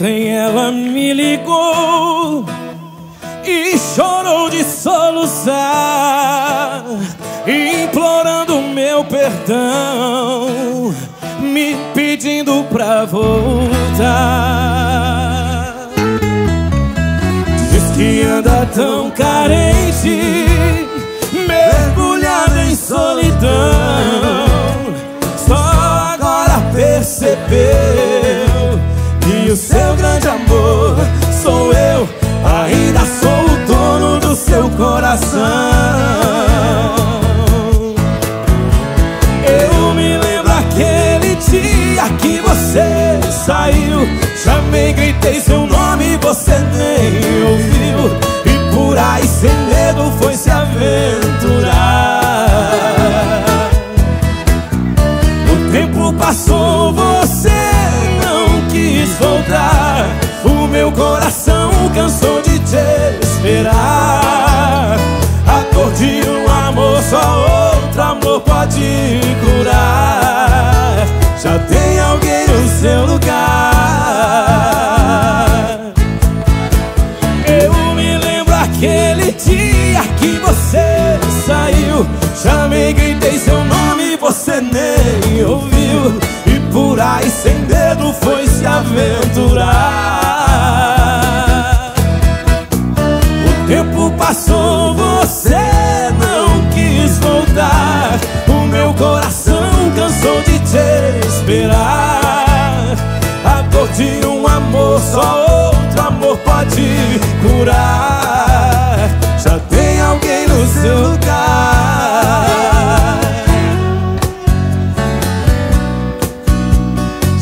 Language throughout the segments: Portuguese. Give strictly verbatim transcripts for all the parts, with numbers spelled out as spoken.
ontem ela me ligou e chorou de soluçar, implorando meu perdão, me pedindo pra voltar. Diz que anda tão carente, mergulhada em solidão, só agora percebeu que o seu grande amor sou eu. Ainda sou o dono do seu coração. Eu me lembro aquele dia que você saiu, chamei, gritei seu nome e você nem ouviu, e por aí sem medo foi se aventurar. O tempo passou, você não quis voltar, o meu coração cansou de te esperar. A dor de um amor só outro amor pode curar, já tem alguém no seu lugar. Eu me lembro aquele dia que você saiu, chamei, gritei seu nome e você nem ouviu, e por aí sem medo foi se aventurar. Tempo passou, você não quis voltar, o meu coração cansou de te esperar. A dor de um amor só outro amor pode curar, já tem alguém no seu lugar.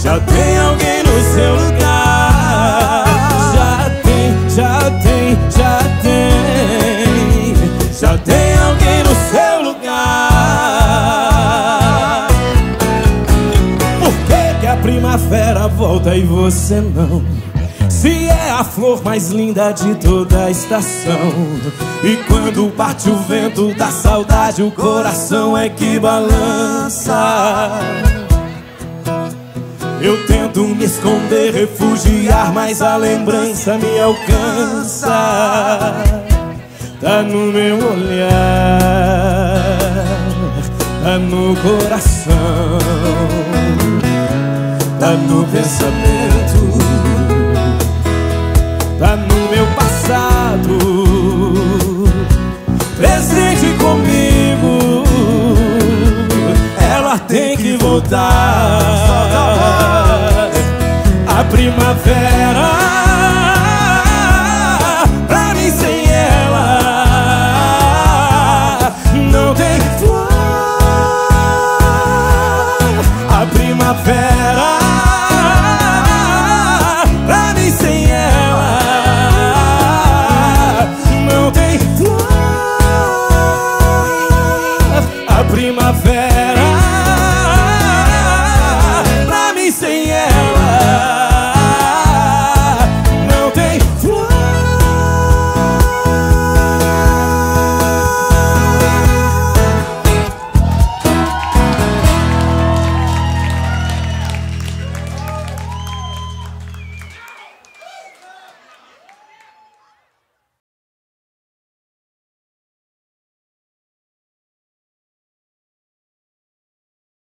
Já tem alguém no seu lugar. Já tem, já tem, já tem. Já tem alguém no seu lugar. Por que que a primavera volta e você não? Se é a flor mais linda de toda a estação, e quando bate o vento da saudade, o coração é que balança. Eu tento me esconder, refugiar, mas a lembrança me alcança. Tá no meu olhar, tá no coração, tá no pensamento, tá no meu passado, presente comigo. Ela tem que voltar, a primavera. Não tem flor, a primavera.